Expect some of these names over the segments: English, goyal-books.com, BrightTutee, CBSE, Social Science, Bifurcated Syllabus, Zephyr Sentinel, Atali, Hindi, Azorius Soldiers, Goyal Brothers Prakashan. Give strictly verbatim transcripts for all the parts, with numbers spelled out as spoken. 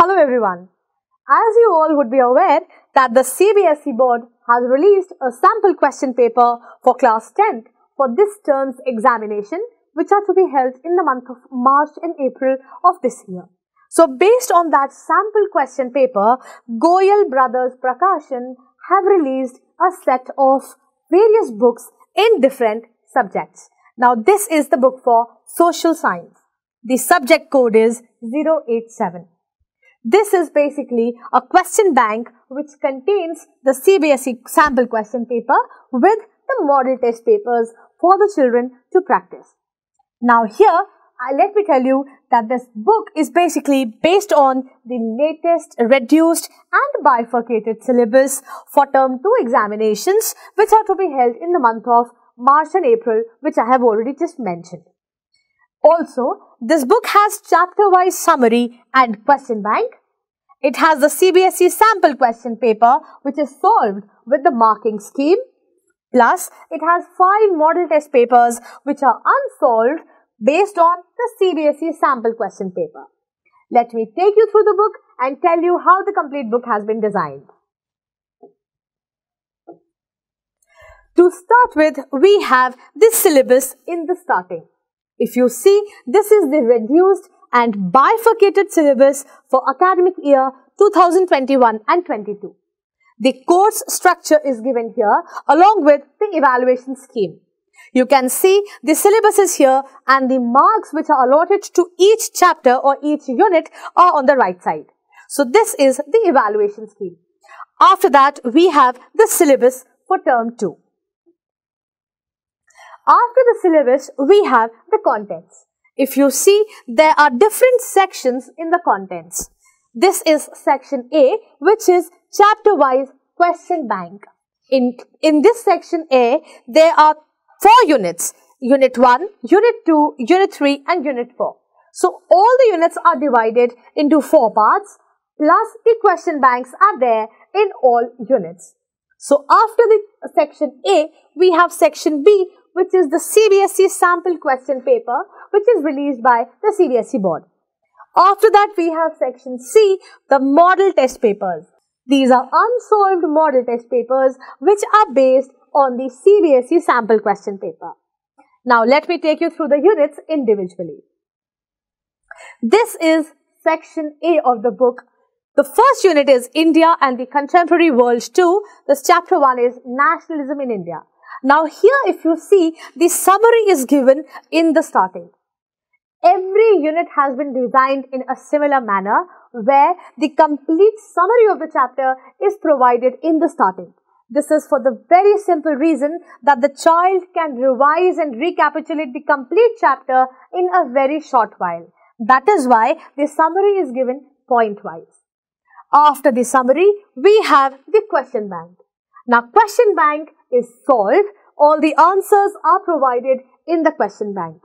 Hello everyone. As you all would be aware that the C B S E board has released a sample question paper for class tenth for this term's examination, which are to be held in the month of March and April of this year. So based on that sample question paper, Goyal Brothers Prakashan have released a set of various books in different subjects. Now this is the book for social science. The subject code is zero eight seven. This is basically a question bank which contains the C B S E sample question paper with the model test papers for the children to practice. Now here, uh, let me tell you that this book is basically based on the latest reduced and bifurcated syllabus for term two examinations, which are to be held in the month of March and April, which I have already just mentioned. Also, this book has chapter-wise summary and question bank. It has the C B S E sample question paper, which is solved with the marking scheme. Plus, it has five model test papers which are unsolved based on the C B S E sample question paper. Let me take you through the book and tell you how the complete book has been designed. To start with, we have this syllabus in the starting. If you see, this is the reduced and bifurcated syllabus for academic year two thousand twenty-one and twenty-two. The course structure is given here along with the evaluation scheme. You can see the syllabus is here and the marks which are allotted to each chapter or each unit are on the right side. So this is the evaluation scheme. After that, we have the syllabus for term two. After the syllabus, we have the contents. If you see, there are different sections in the contents. This is section A, which is chapter-wise question bank. In, in this section A, there are four units, unit one, unit two, unit three and unit four. So, all the units are divided into four parts, plus the question banks are there in all units. So, after the section A, we have section B, which is the C B S E sample question paper, which is released by the C B S E board. After that, we have section C, the model test papers. These are unsolved model test papers which are based on the C B S E sample question paper. Now, let me take you through the units individually. This is section A of the book. The first unit is India and the Contemporary World two. This chapter one is Nationalism in India. Now, here if you see, the summary is given in the starting. Every unit has been designed in a similar manner, where the complete summary of the chapter is provided in the starting. This is for the very simple reason that the child can revise and recapitulate the complete chapter in a very short while. That is why the summary is given point-wise. After the summary, we have the question bank. Now, question bank is solved. All the answers are provided in the question bank.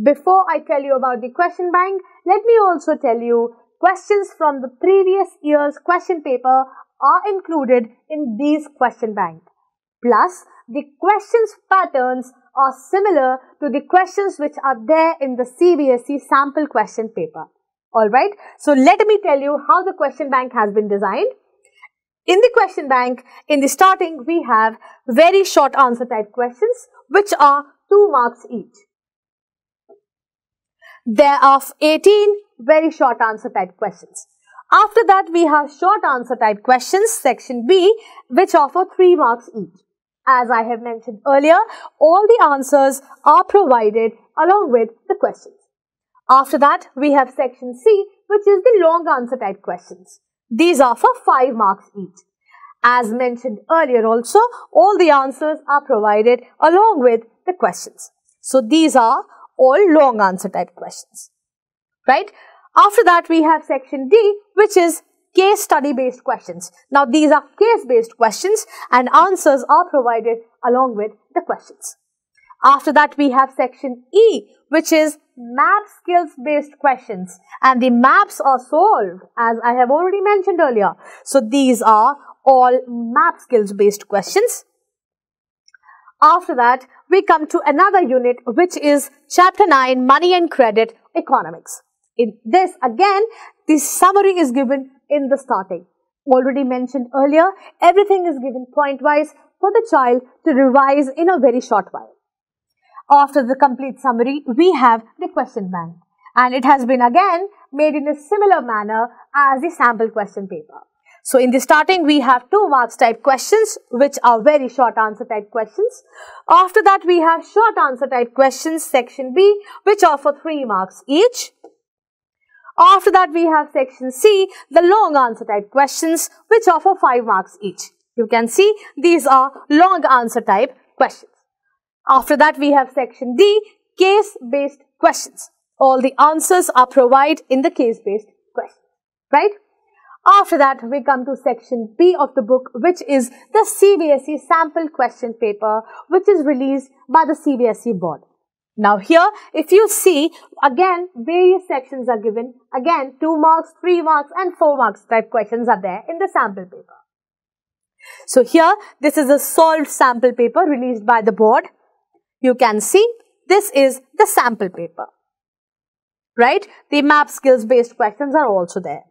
Before I tell you about the question bank, let me also tell you questions from the previous year's question paper are included in these question bank. Plus, the questions patterns are similar to the questions which are there in the C B S E sample question paper. Alright, so let me tell you how the question bank has been designed. In the question bank, in the starting, we have very short answer type questions which are two marks each. There are eighteen very short answer type questions. After that, we have short answer type questions, section B, which offer three marks each. As I have mentioned earlier, all the answers are provided along with the questions. After that, we have section C, which is the long answer type questions. These are for five marks each. As mentioned earlier also, all the answers are provided along with the questions. So, these are all long answer type questions, right? After that, we have section D, which is case study based questions. Now, these are case based questions and answers are provided along with the questions. After that, we have section E, which is map skills based questions, and the maps are solved as I have already mentioned earlier. So, these are all map skills based questions. After that, we come to another unit, which is chapter nine, Money and Credit Economics. In this, again, The summary is given in the starting. Already mentioned earlier, everything is given point-wise for the child to revise in a very short while. After the complete summary, we have the question bank, and it has been again made in a similar manner as the sample question paper. So, in the starting, we have two marks type questions, which are very short answer type questions. After that, we have short answer type questions, section B, which are for three marks each. After that, we have section C, the long answer type questions, which are for five marks each. You can see these are long answer type questions. After that, we have section D, case-based questions. All the answers are provided in the case-based question, right? After that, we come to section B of the book, which is the C B S E sample question paper, which is released by the C B S E board. Now here, if you see, again, various sections are given. Again, two marks, three marks and four marks type questions are there in the sample paper. So here, this is a solved sample paper released by the board. You can see, this is the sample paper, right? The map skills based questions are also there.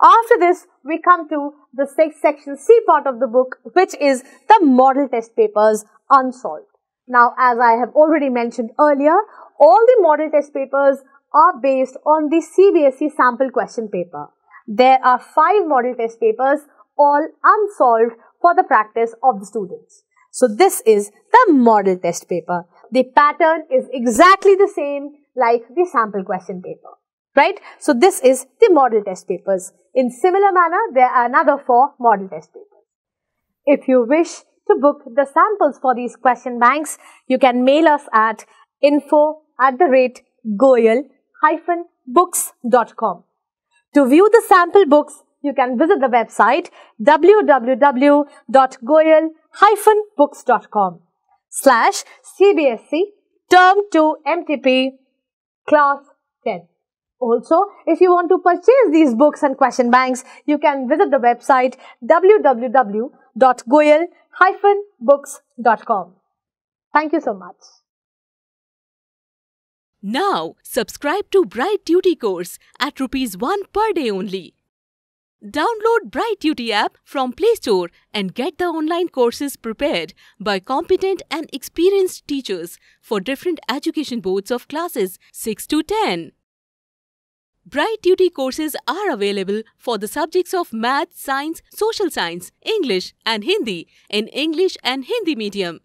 After this, we come to the section C part of the book, which is the model test papers unsolved. Now, as I have already mentioned earlier, all the model test papers are based on the C B S E sample question paper. There are five model test papers, all unsolved for the practice of the students. So, this is the model test paper. The pattern is exactly the same like the sample question paper, right? So, this is the model test papers. In similar manner, there are another four model test papers. If you wish to book the samples for these question banks, you can mail us at info at the rate goyal dash books dot com. To view the sample books, you can visit the website w w w dot goyal dash books dot com slash C B S E term two M T P class ten. Also, if you want to purchase these books and question banks, you can visit the website w w w dot goyal dash books dot com. Thank you so much. Now, subscribe to BrightTutee course at rupees one per day only. Download BrightTutee app from Play Store and get the online courses prepared by competent and experienced teachers for different education boards of classes six to ten. BrightTutee courses are available for the subjects of Math, Science, Social Science, English and Hindi in English and Hindi medium.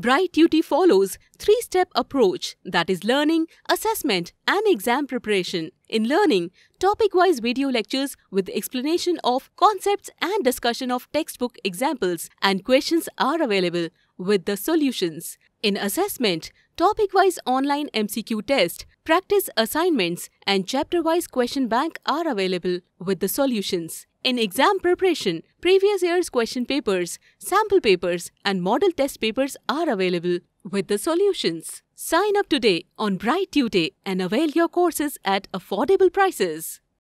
BrightTutee follows three-step approach, that is learning, assessment and exam preparation. In learning, topic-wise video lectures with explanation of concepts and discussion of textbook examples and questions are available with the solutions. In assessment, topic-wise online M C Q test, practice assignments and chapter-wise question bank are available with the solutions. In exam preparation, previous year's question papers, sample papers and model test papers are available with the solutions. Sign up today on BrightTutee and avail your courses at affordable prices.